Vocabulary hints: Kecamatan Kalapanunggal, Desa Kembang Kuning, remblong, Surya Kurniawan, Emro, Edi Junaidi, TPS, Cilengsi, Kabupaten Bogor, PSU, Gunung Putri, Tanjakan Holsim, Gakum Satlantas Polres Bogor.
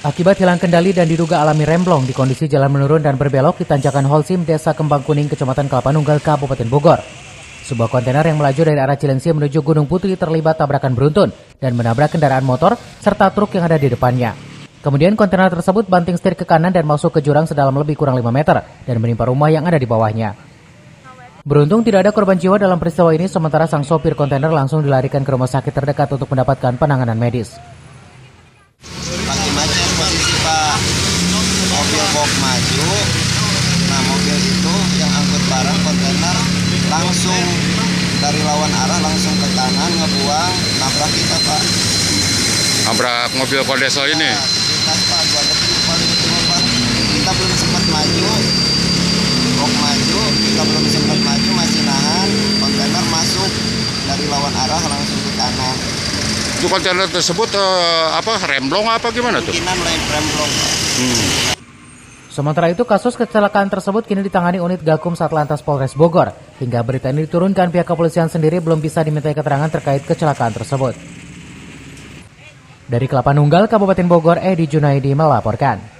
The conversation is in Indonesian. Akibat hilang kendali dan diduga alami remblong di kondisi jalan menurun dan berbelok di Tanjakan Holsim, Desa Kembang Kuning, Kecamatan Kalapanunggal, Kabupaten Bogor. Sebuah kontainer yang melaju dari arah Cilengsi menuju Gunung Putri terlibat tabrakan beruntun dan menabrak kendaraan motor serta truk yang ada di depannya. Kemudian kontainer tersebut banting setir ke kanan dan masuk ke jurang sedalam lebih kurang 5 meter dan menimpa rumah yang ada di bawahnya. Beruntung tidak ada korban jiwa dalam peristiwa ini, sementara sang sopir kontainer langsung dilarikan ke rumah sakit terdekat untuk mendapatkan penanganan medis. Mobil box maju, nah mobil itu yang angkut barang kontainer langsung dari lawan arah langsung ke kanan ngebuang, nabrak kita Pak. Nabrak mobil Kodeso ini? Nah, kita Pak, 2 detik paling itu Pak, kita belum sempat maju, box maju, kita belum sempat maju masih nahan, kontainer masuk dari lawan arah langsung ke kanan. Itu kontainer tersebut remblong apa gimana tuh? Kemungkinan lain remblong. Sementara itu, kasus kecelakaan tersebut kini ditangani unit Gakum Satlantas Polres Bogor. Hingga berita ini diturunkan, pihak kepolisian sendiri belum bisa dimintai keterangan terkait kecelakaan tersebut. Dari Kalapanunggal, Kabupaten Bogor, Edi Junaidi melaporkan.